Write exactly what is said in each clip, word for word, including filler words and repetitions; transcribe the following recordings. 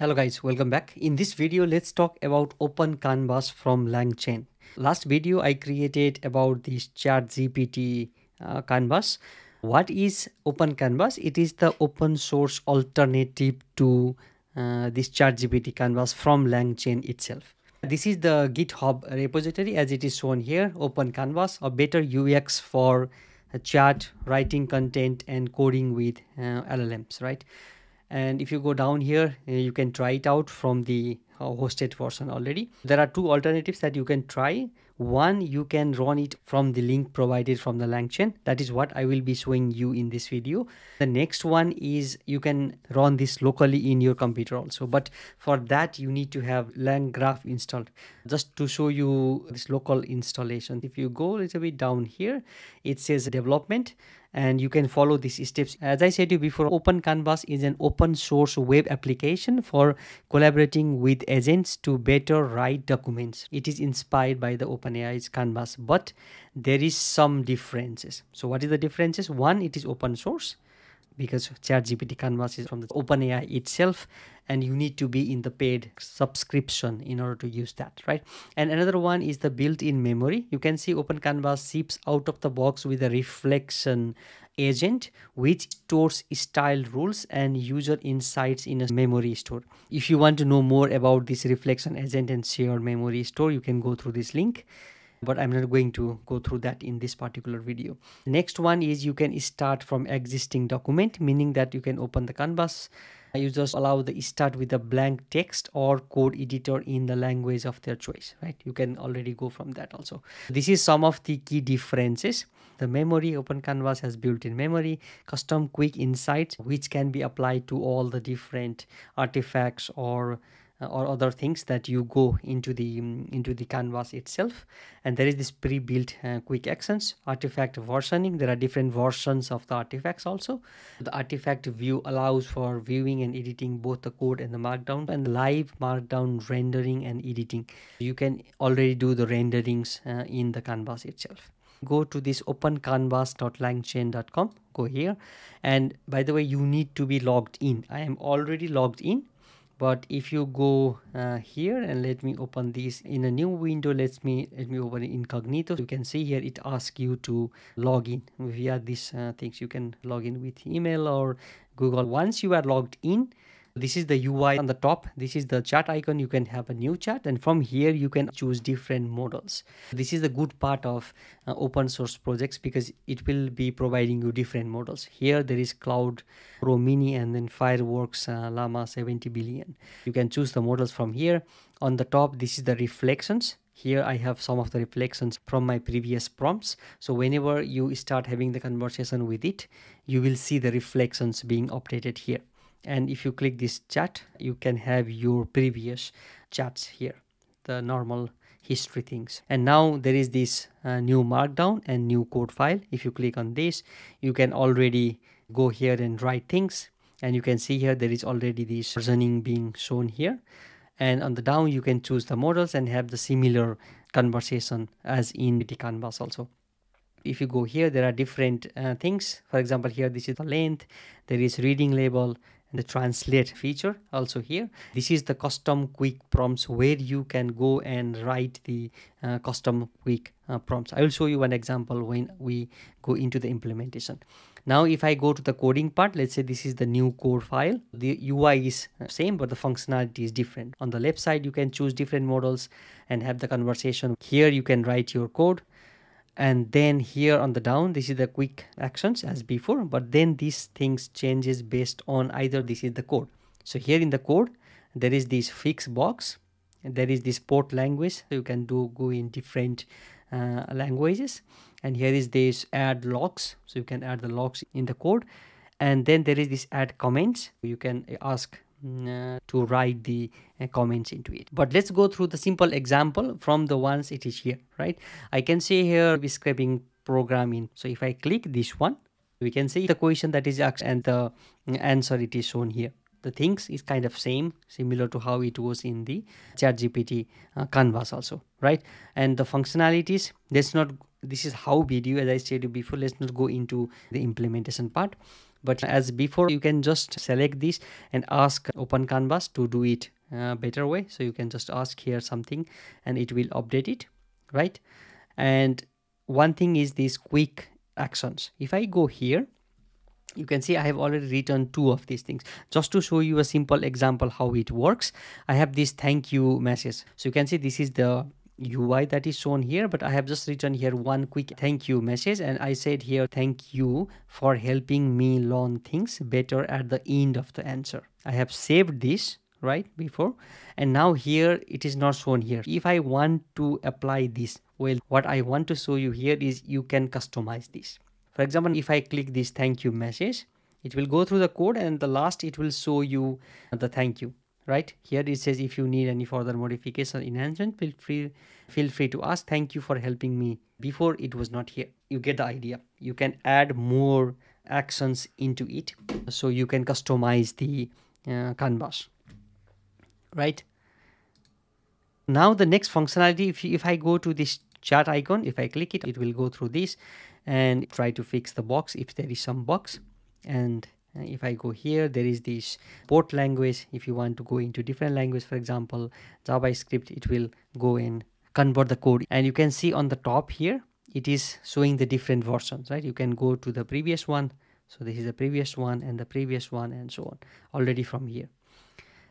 Hello guys, welcome back. In this video, let's talk about Open Canvas from LangChain. Last video I created about this ChatGPT uh, Canvas. What is Open Canvas? It is the open source alternative to uh, this ChatGPT Canvas from LangChain itself. This is the GitHub repository as it is shown here. Open Canvas, a better U X for chat, writing content and coding with uh, L L Ms, right? And if you go down here, you can try it out from the hosted version already. There are two alternatives that you can try. One, you can run it from the link provided from the LangChain. That is what I will be showing you in this video. The next one is you can run this locally in your computer also. But for that, you need to have LangGraph installed. Just to show you this local installation, if you go a little bit down here, it says development. And you can follow these steps. As I said to you before, Open Canvas is an open source web application for collaborating with agents to better write documents. It is inspired by the OpenAI's Canvas, but there is some differences. So what is the differences? One, it is open source because ChatGPT Canvas is from the OpenAI itself, and you need to be in the paid subscription in order to use that, right? And another one is the built-in memory. You can see Open Canvas ships out of the box with a reflection agent, which stores style rules and user insights in a memory store. If you want to know more about this reflection agent and shared memory store, you can go through this link. But I'm not going to go through that in this particular video. Next one is you can start from existing document, meaning that you can open the canvas. You just allow the start with a blank text or code editor in the language of their choice, right? You can already go from that also. This is some of the key differences. The memory, Open Canvas has built-in memory, custom quick insights, which can be applied to all the different artifacts or or other things that you go into the into the canvas itself. And there is this pre-built uh, quick actions, artifact versioning. There are different versions of the artifacts also. The artifact view allows for viewing and editing both the code and the markdown, and live markdown rendering and editing. You can already do the renderings uh, in the canvas itself. Go to this open canvas dot langchain dot com, go here. And by the way, you need to be logged in. I am already logged in. But if you go uh, here, and let me open this in a new window, let me let me open it incognito. You can see here it asks you to log in via these uh, things. You can log in with email or Google. Once you are logged in, this is the U I on the top. This is the chat icon. You can have a new chat, and from here you can choose different models. This is the good part of uh, open source projects, because it will be providing you different models. Here there is Cloud Pro Mini, and then Fireworks uh, Llama seventy billion. You can choose the models from here. On the top, this is the reflections. Here I have some of the reflections from my previous prompts. So whenever you start having the conversation with it, you will see the reflections being updated here. And if you click this chat, you can have your previous chats here, the normal history things. And now there is this uh, new markdown and new code file. If you click on this, you can already go here and write things. And you can see here there is already this reasoning being shown here. And on the down, you can choose the models and have the similar conversation as in the canvas also. If you go here, there are different uh, things. For example, here this is the length, there is reading label, and the translate feature also here. This is the custom quick prompts, where you can go and write the uh, custom quick uh, prompts. I will show you an example when we go into the implementation. Now, if I go to the coding part, let's say this is the new code file. The U I is same, but the functionality is different. On the left side, you can choose different models and have the conversation. Here you can write your code. And then here on the down, this is the quick actions as before, but then these things changes based on either this is the code. So here in the code, there is this fix box, and there is this port language. So you can do go in different uh, languages. And here is this add logs. So you can add the logs in the code. And then there is this add comments. You can ask Uh, to write the uh, comments into it. But let's go through the simple example from the ones it is here, right? I can see here we're scraping program in. So if I click this one, we can see the question that is asked and the answer it is shown here. The things is kind of same, similar to how it was in the ChatGPT uh, canvas also, right? And the functionalities, let's not, this is how video, as I said before, let's not go into the implementation part. But as before, you can just select this and ask Open Canvas to do it uh, better way. So you can just ask here something and it will update it, right? And one thing is these quick actions. If I go here, you can see I have already written two of these things. Just to show you a simple example how it works, I have this thank you message. So you can see this is the U I that is shown here, but I have just written here one quick thank you message, and I said here, thank you for helping me learn things better at the end of the answer. I have saved this right before, and now here it is not shown here. If I want to apply this, well, what I want to show you here is you can customize this. For example, if I click this thank you message, it will go through the code, and the last it will show you the thank you. Right here it says, if you need any further modification or enhancement, feel free feel free to ask. Thank you for helping me. Before it was not here. You get the idea. You can add more actions into it, so you can customize the uh, canvas, right? Now the next functionality, if, if I go to this chat icon, if I click it, it will go through this and try to fix the box if there is some box. And if I go here, there is this port language. If you want to go into different language, for example, JavaScript, it will go and convert the code. And you can see on the top here, it is showing the different versions, right? You can go to the previous one. So this is the previous one and the previous one and so on already from here.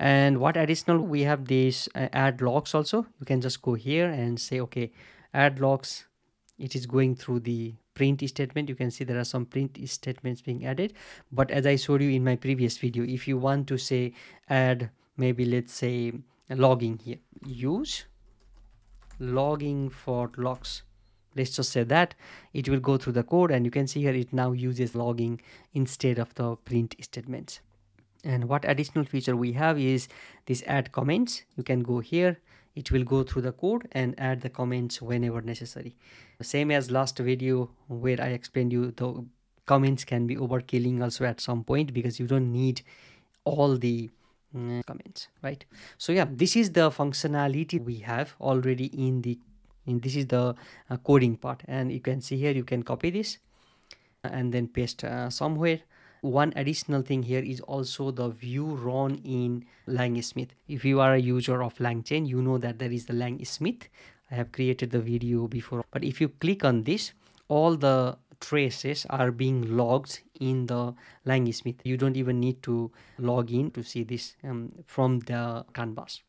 And what additional, we have these uh, add logs also. You can just go here and say, okay, add logs. It is going through the print statement. You can see there are some print statements being added. But as I showed you in my previous video, if you want to say add, maybe let's say logging here, use logging for logs. Let's just say that it will go through the code, and you can see here it now uses logging instead of the print statements. And what additional feature we have is this add comments. You can go here. It will go through the code and add the comments whenever necessary. The same as last video where I explained you, the comments can be overkilling also at some point because you don't need all the uh, comments, right? So yeah, this is the functionality we have already in the, in this is the uh, coding part. And you can see here, you can copy this and then paste uh, somewhere. One additional thing here is also the view run in LangSmith. If you are a user of LangChain, you know that there is the LangSmith. I have created the video before. But if you click on this, all the traces are being logged in the LangSmith. You don't even need to log in to see this um, from the canvas.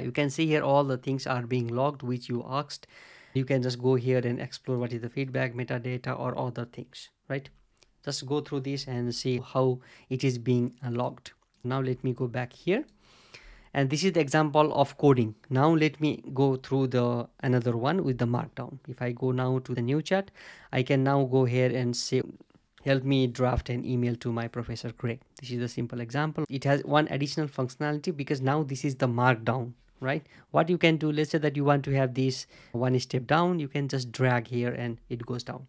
You can see here all the things are being logged which you asked. You can just go here and explore what is the feedback, metadata, or other things, right? Just go through this and see how it is being logged. Now let me go back here. And this is the example of coding. Now let me go through the another one with the markdown. If I go now to the new chat, I can now go here and say, help me draft an email to my professor Greg. This is a simple example. It has one additional functionality because now this is the markdown, right? What you can do, let's say that you want to have this one step down. You can just drag here and it goes down.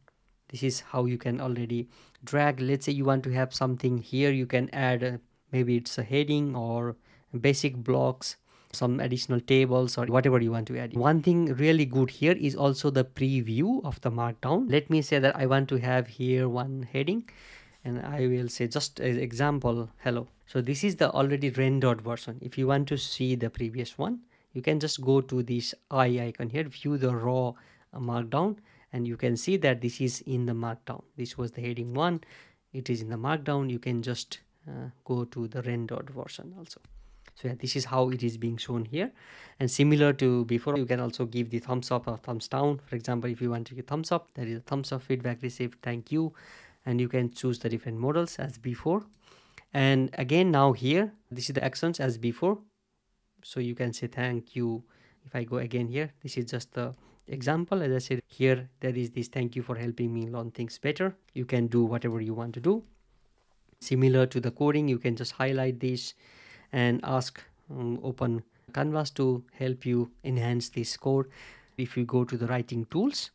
This is how you can already drag. Let's say you want to have something here. You can add a, maybe it's a heading or basic blocks, some additional tables or whatever you want to add. One thing really good here is also the preview of the markdown. Let me say that I want to have here one heading, and I will say just as example, hello. So this is the already rendered version. If you want to see the previous one, you can just go to this eye icon here, view the raw markdown. And you can see that this is in the markdown. This was the heading one. It is in the markdown. You can just uh, go to the rendered version also. So yeah, this is how it is being shown here. And similar to before, you can also give the thumbs up or thumbs down. For example, if you want to give thumbs up, there is a thumbs up, feedback received, thank you. And you can choose the different models as before. And again, now here, this is the actions as before. So you can say thank you. If I go again here, this is just the example. As I said here, there is this thank you for helping me learn things better. You can do whatever you want to do. Similar to the coding, you can just highlight this and ask um, Open Canvas to help you enhance this code. If you go to the writing tools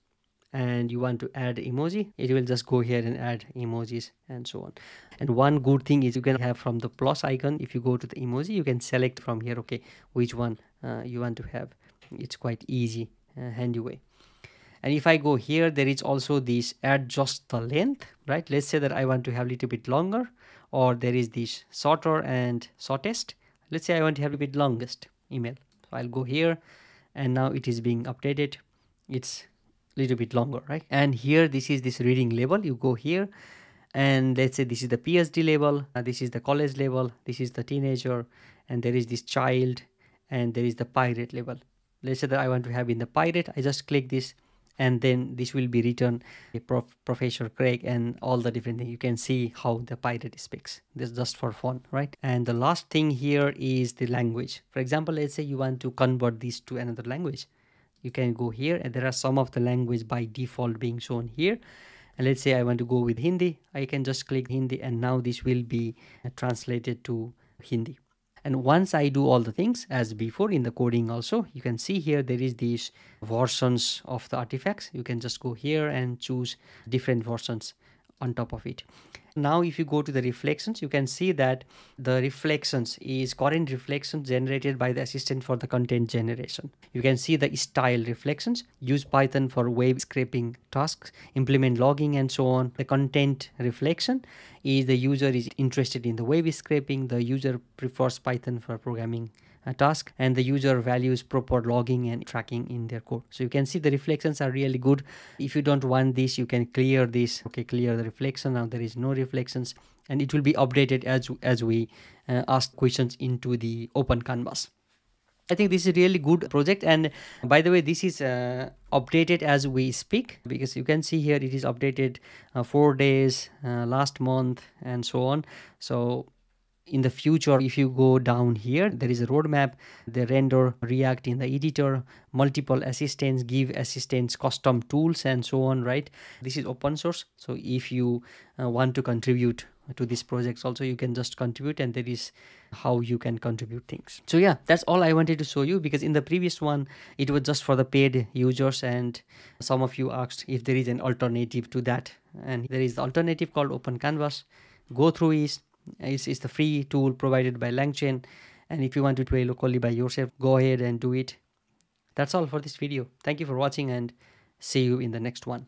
and you want to add emoji, it will just go here and add emojis and so on. And one good thing is you can have from the plus icon, if you go to the emoji, you can select from here, okay, which one uh, you want to have. It's quite easy Uh, handy way. And if I go here, there is also this adjust the length, right? Let's say that I want to have a little bit longer, or there is this shorter and shortest. Let's say I want to have a bit longest email. So I'll go here, and now it is being updated. It's a little bit longer, right? And here, this is this reading label. You go here, and let's say this is the PhD label, uh, this is the college label, this is the teenager, and there is this child, and there is the pirate label. Let's say that I want to have in the pirate. I just click this, and then this will be written Prof Professor Craig and all the different things. You can see how the pirate speaks. This is just for fun, right? And the last thing here is the language. For example, let's say you want to convert this to another language. You can go here, and there are some of the language by default being shown here. And let's say I want to go with Hindi. I can just click Hindi, and now this will be translated to Hindi. And once I do all the things as before in the coding also, you can see here there is these versions of the artifacts. You can just go here and choose different versions on top of it. Now, if you go to the reflections, you can see that the reflections is current reflections generated by the assistant for the content generation. You can see the style reflections, use Python for web scraping tasks, implement logging, and so on. The content reflection is the user is interested in the web scraping, the user prefers Python for programming a task, and the user values proper logging and tracking in their code. So you can see the reflections are really good. If you don't want this, you can clear this. Okay, clear the reflection. Now there is no reflections, and it will be updated as as we uh, ask questions into the Open Canvas. I think this is a really good project, and by the way, this is uh, updated as we speak, because you can see here it is updated uh, four days uh, last month and so on. So in the future, if you go down here, there is a roadmap, the render, react in the editor, multiple assistants, give assistants custom tools, and so on, right? This is open source. So if you uh, want to contribute to these projects also, you can just contribute, and there is how you can contribute things. So yeah, that's all I wanted to show you, because in the previous one, it was just for the paid users, and some of you asked if there is an alternative to that. And there is the alternative called Open Canvas. Go through it. It's, it's the free tool provided by LangChain, and if you want to play locally by yourself, go ahead and do it. That's all for this video. Thank you for watching, and see you in the next one.